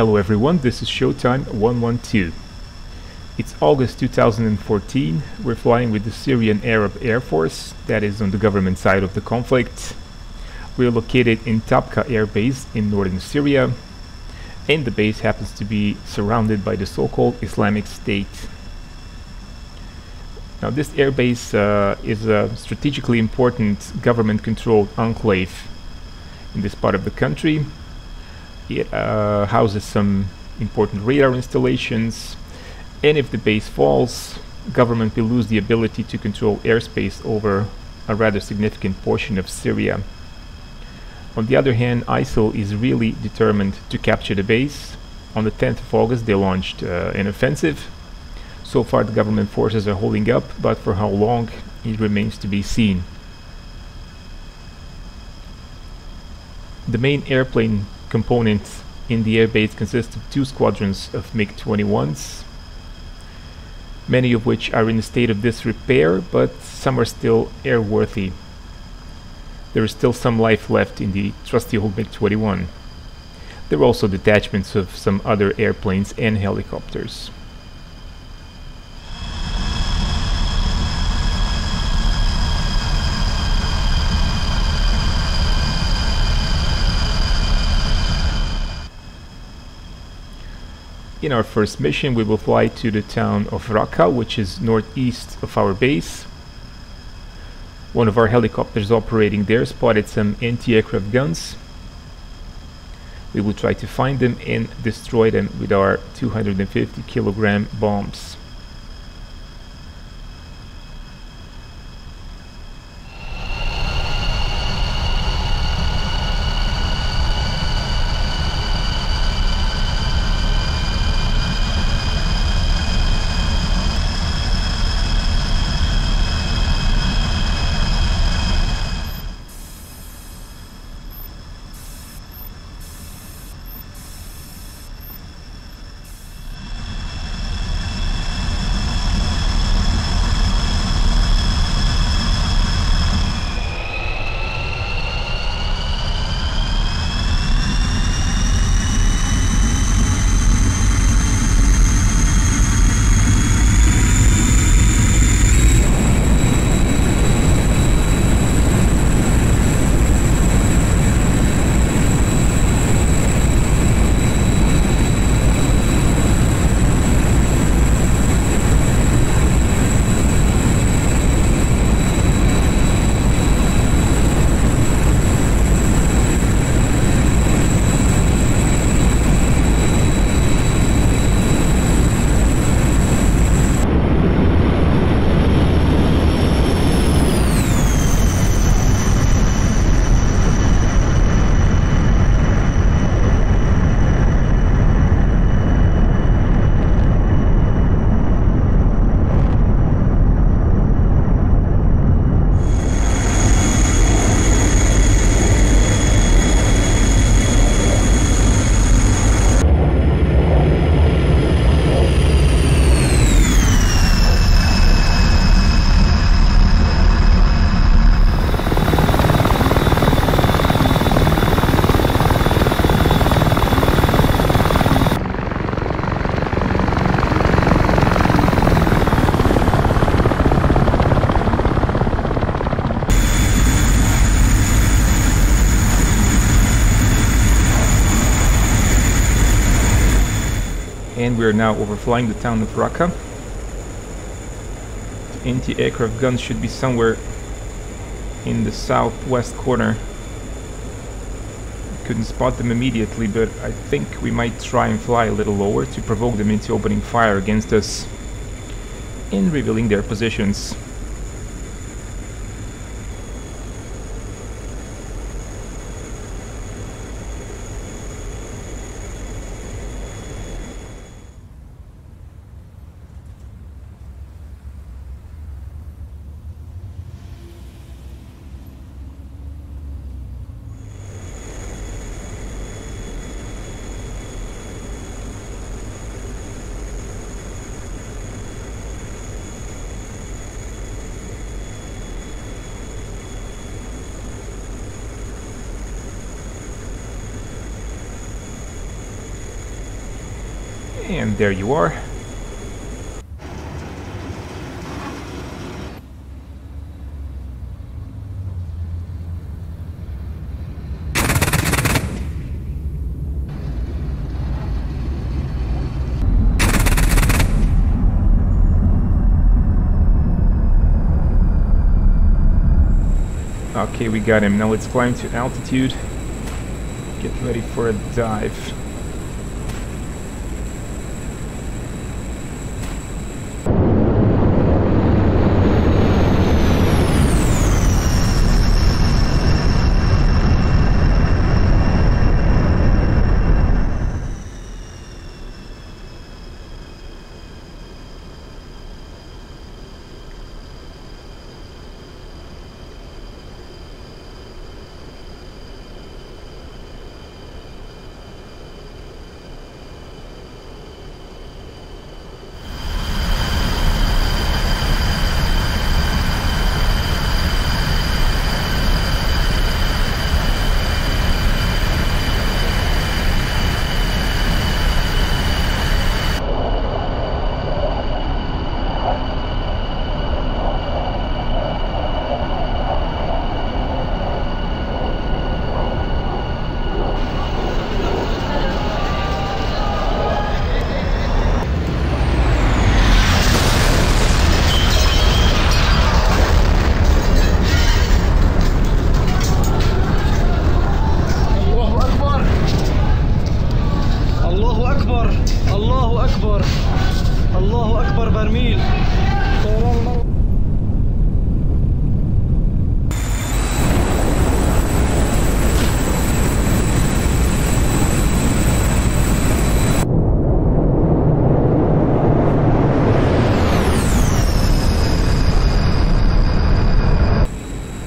Hello everyone, this is Showtime 112. It's August 2014, we're flying with the Syrian Arab Air Force, that is on the government side of the conflict. We're located in Tabqa Air Base in northern Syria, and the base happens to be surrounded by the so-called Islamic State. Now this airbase is a strategically important government-controlled enclave in this part of the country. It houses some important radar installations, and if the base falls, government will lose the ability to control airspace over a rather significant portion of Syria. On the other hand, ISIL is really determined to capture the base. On the 10th of August they launched an offensive. So far the government forces are holding up, but for how long it remains to be seen. The main airplane component in the airbase consists of two squadrons of MiG-21s, many of which are in a state of disrepair, but some are still airworthy. There is still some life left in the trusty old MiG-21. There are also detachments of some other airplanes and helicopters. In our first mission, we will fly to the town of Raqqa, which is northeast of our base. One of our helicopters operating there spotted some anti-aircraft guns. We will try to find them and destroy them with our 250-kilogram bombs. And we are now overflying the town of Raqqa. The anti-aircraft guns should be somewhere in the southwest corner. Couldn't spot them immediately, but I think we might try and fly a little lower to provoke them into opening fire against us and revealing their positions. And there you are. Okay, we got him. Now let's climb to altitude. Get ready for a dive.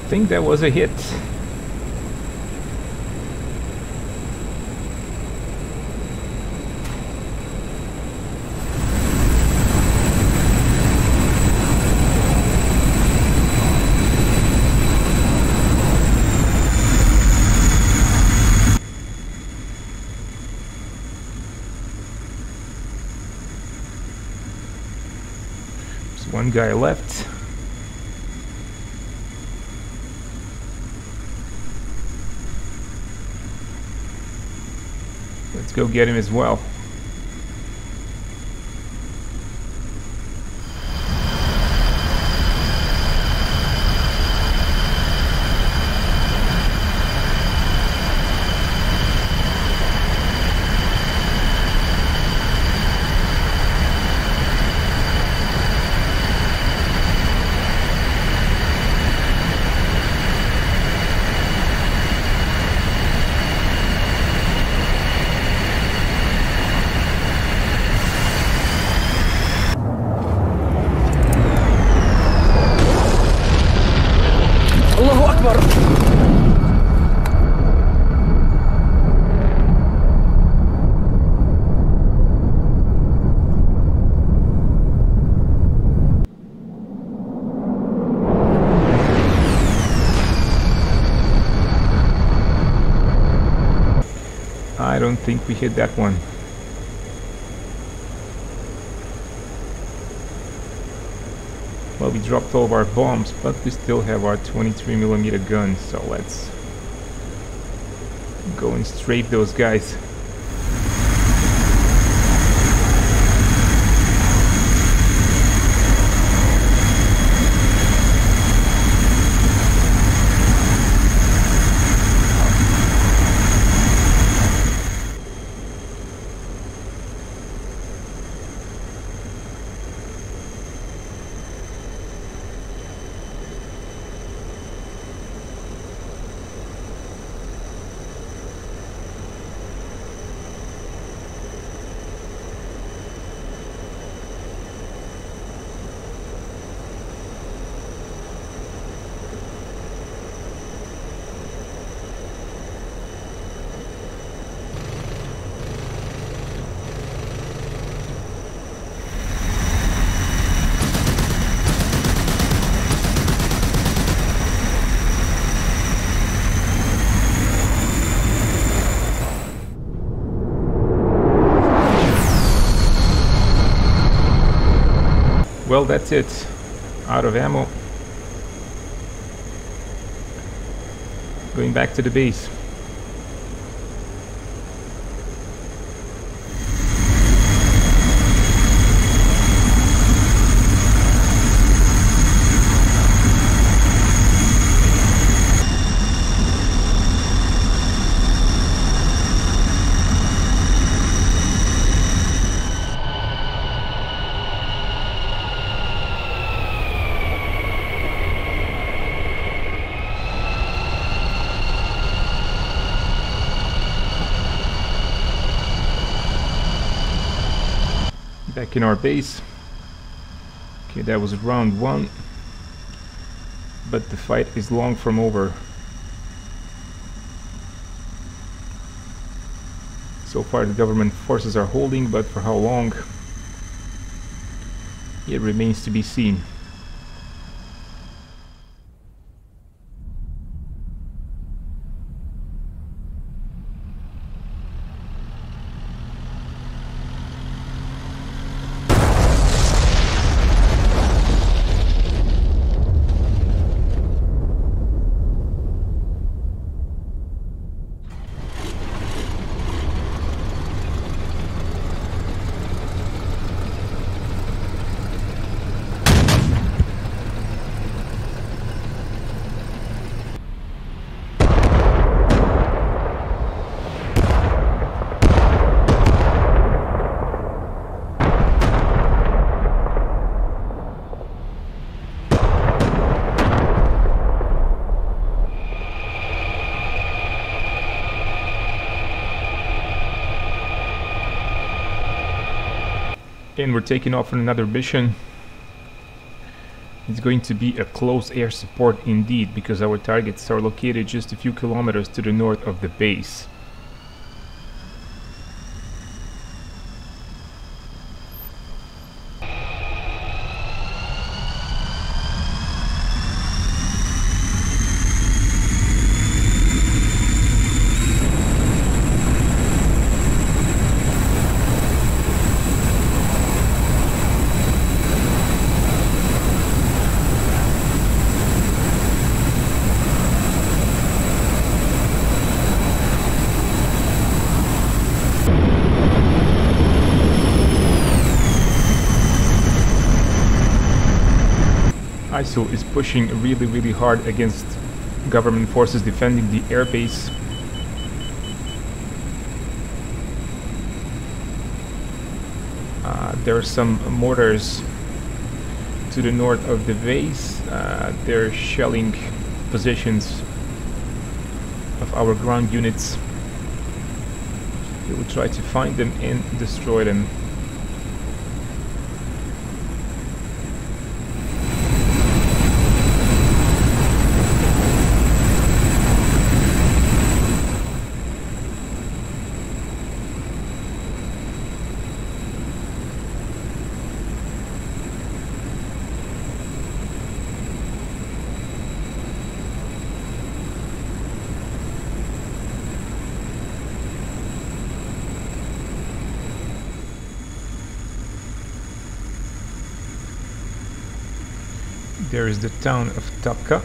I think that was a hit. There's one guy left. Let's go get him as well. I don't think we hit that one. Well, we dropped all of our bombs, but we still have our 23mm gun, so let's go and strafe those guys. Well, that's it. Out of ammo. Going back to the base. Back in our base. Okay, that was round one, but the fight is long from over. So far the government forces are holding, but for how long it remains to be seen. And we're taking off on another mission. It's going to be a close air support indeed, because our targets are located just a few kilometers to the north of the base. ISIL is pushing really hard against government forces defending the airbase. There are some mortars to the north of the base. They're shelling positions of our ground units. We will try to find them and destroy them. There is the town of Tabqa.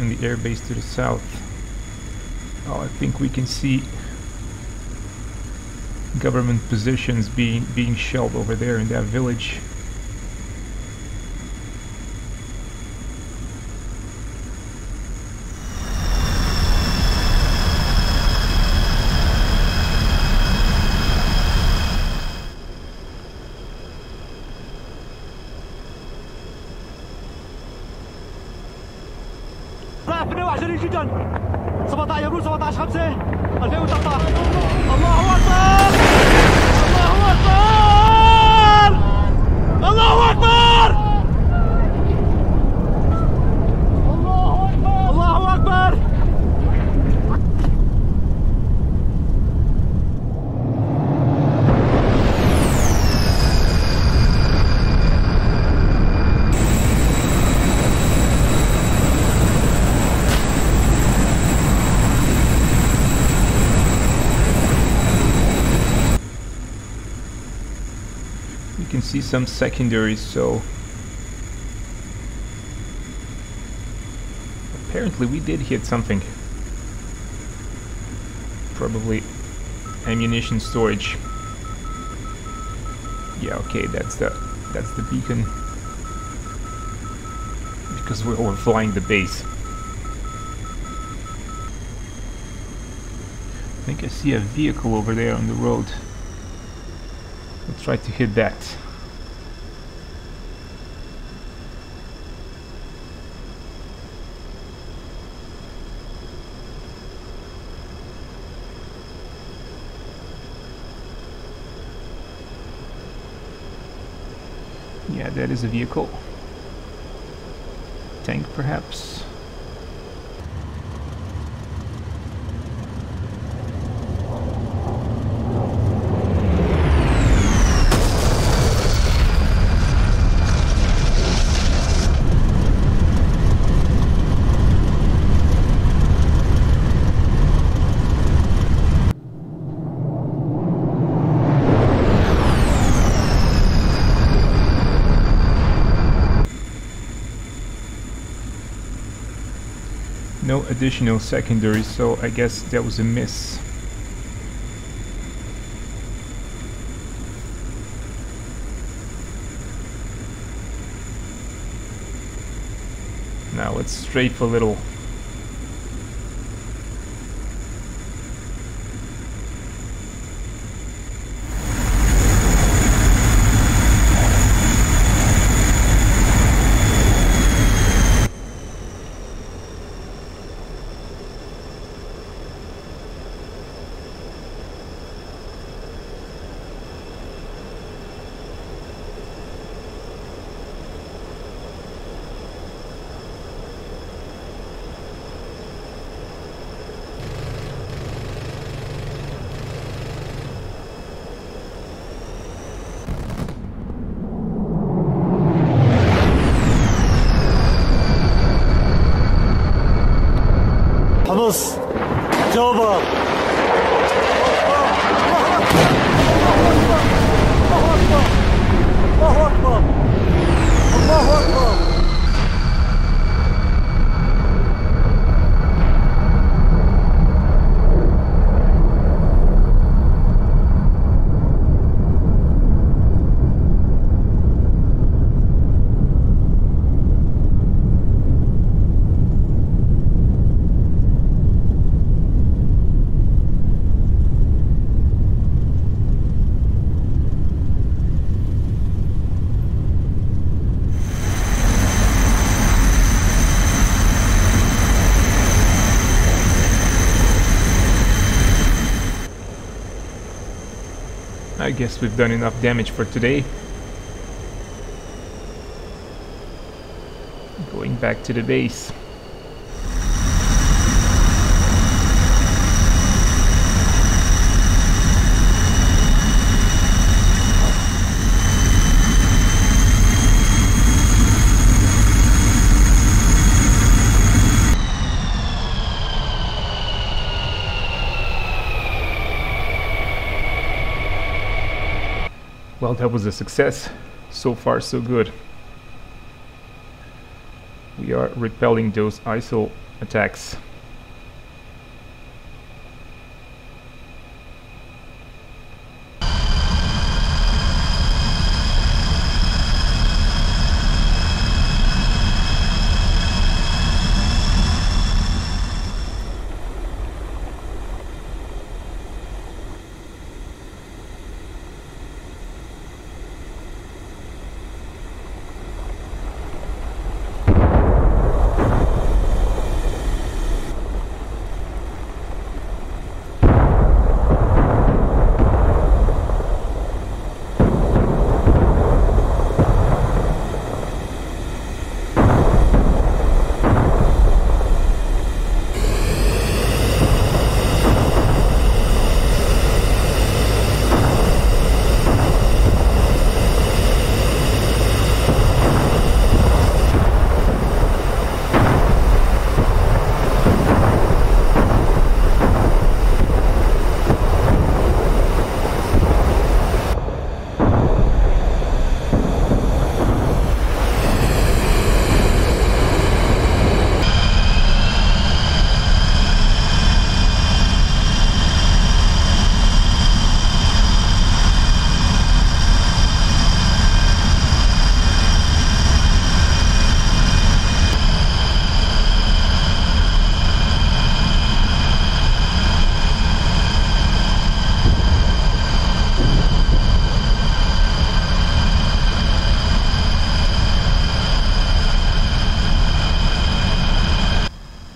And the airbase to the south. Oh, I think we can see government positions being shelled over there in that village. see some secondaries, so apparently we did hit something. Probably ammunition storage. Yeah, okay, that's the beacon, because we're overflying the base. I think I see a vehicle over there on the road. I'll try to hit that. Yeah, that is a vehicle. Tank, perhaps. No additional secondaries, so I guess that was a miss. Now let's strafe for little. I guess we've done enough damage for today. Going back to the base. Well, that was a success. So far, so good. We are repelling those ISIL attacks.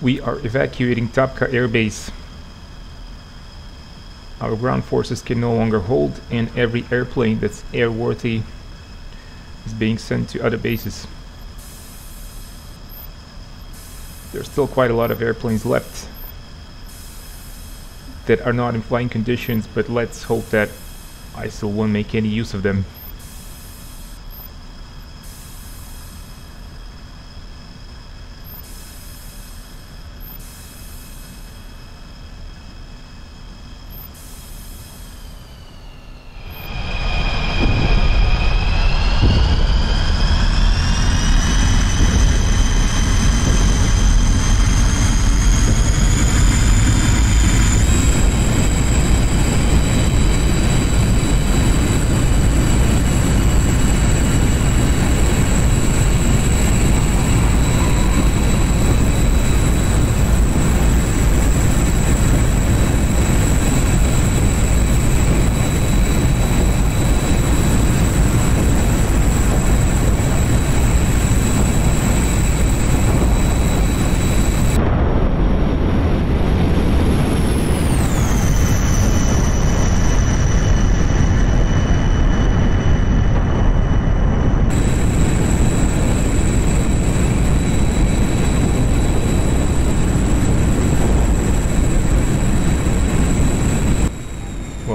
We are evacuating Tabqa Air Base. Our ground forces can no longer hold, and every airplane that's airworthy is being sent to other bases. There's still quite a lot of airplanes left that are not in flying conditions, but let's hope that ISIL won't make any use of them.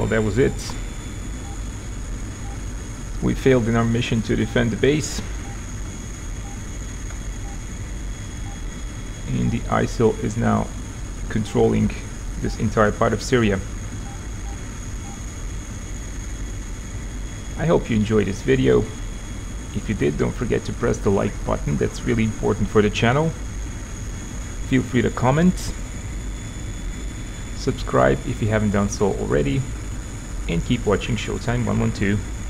That was it. We failed in our mission to defend the base, and the ISIL is now controlling this entire part of Syria. I hope you enjoyed this video. If you did, don't forget to press the like button. That's really important for the channel. Feel free to comment, subscribe if you haven't done so already, and keep watching Showtime 112.